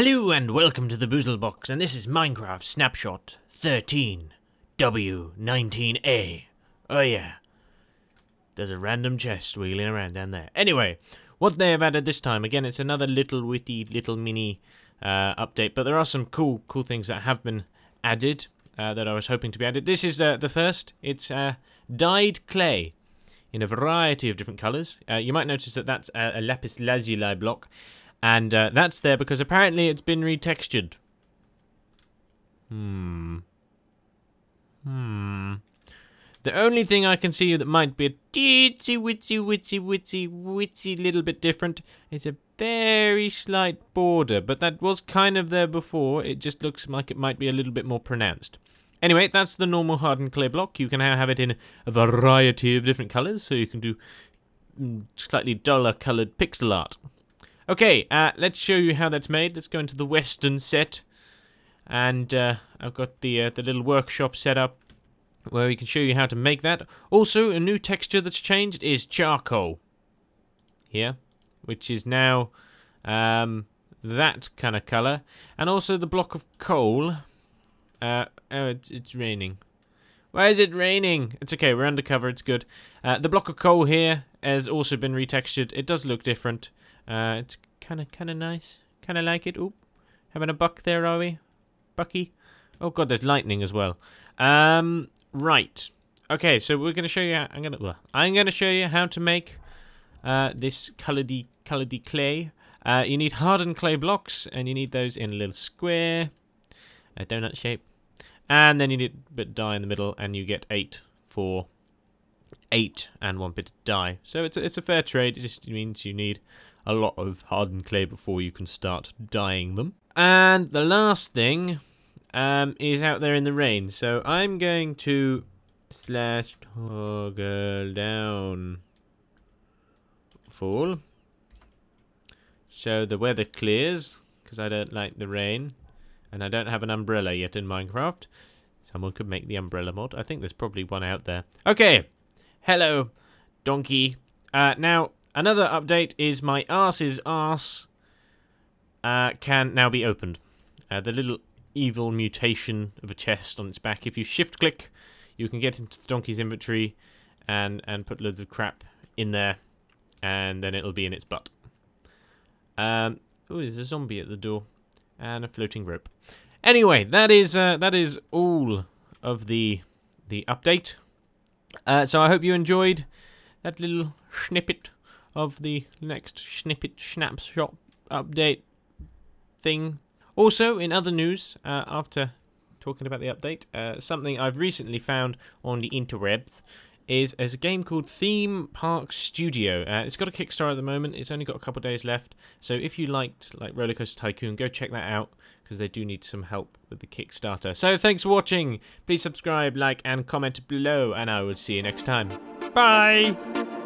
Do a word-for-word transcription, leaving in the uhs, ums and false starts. Hello and welcome to the Boozle Box, and this is Minecraft Snapshot thirteen W nineteen A. Oh yeah. There's a random chest wheeling around down there. Anyway, what they have added this time, again, it's another little witty, little mini uh, update, but there are some cool, cool things that have been added, uh, that I was hoping to be added. This is uh, the first. It's uh, dyed clay in a variety of different colours. Uh, you might notice that that's a, a lapis lazuli block. And uh, that's there because apparently it's been retextured. Hmm. Hmm. The only thing I can see that might be a teensy witsy witsy witsy witsy little bit different is a very slight border. But that was kind of there before. It just looks like it might be a little bit more pronounced. Anyway, that's the normal hardened clay block. You can now have it in a variety of different colours. So you can do slightly duller coloured pixel art. Okay, uh, let's show you how that's made. Let's go into the Western set. And uh, I've got the uh, the little workshop set up where we can show you how to make that. Also, a new texture that's changed is charcoal. Here, which is now um, that kind of colour. And also the block of coal. Uh, oh, it's, it's raining. Why is it raining? It's okay, we're undercover, it's good. Uh, the block of coal here has also been retextured. It does look different. Uh, it's kind of, kind of nice. Kind of like it. Oop. Having a buck there, are we? Bucky? Oh god, there's lightning as well. Um, right. Okay, so we're going to show you how, I'm going to, well, I'm going to show you how to make, uh, this colouredy, colouredy clay. Uh, you need hardened clay blocks, and you need those in a little square, a donut shape. And then you need a bit of dye in the middle, and you get eight for eight and one bit of dye. So it's a, it's a fair trade. It just means you need a lot of hardened clay before you can start dyeing them. And the last thing um, is out there in the rain. So I'm going to slash toggle down fall so the weather clears, because I don't like the rain and I don't have an umbrella yet in Minecraft. Someone could make the umbrella mod. I think there's probably one out there. Okay. Hello, donkey. Uh, now, another update is my arse's arse uh, can now be opened. Uh, the little evil mutation of a chest on its back. If you shift click, you can get into the donkey's inventory and, and put loads of crap in there. And then it'll be in its butt. Um, oh, there's a zombie at the door. And a floating rope. Anyway, that is uh, that is all of the the update. Uh, so I hope you enjoyed that little snippet of the next snippet snapshot update thing. Also, in other news, uh, after talking about the update, uh, something I've recently found on the interwebs is, is a game called Theme Park Studio. Uh, it's got a Kickstarter at the moment. It's only got a couple days left. So if you liked like Roller Coaster Tycoon, go check that out, because they do need some help with the Kickstarter. So thanks for watching. Please subscribe, like, and comment below, and I will see you next time. Bye!